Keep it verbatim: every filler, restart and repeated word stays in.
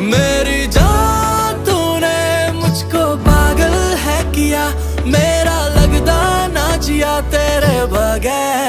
मेरी जान तूने मुझको पागल है किया, मेरा लगदा ना जिया तेरे बगैर।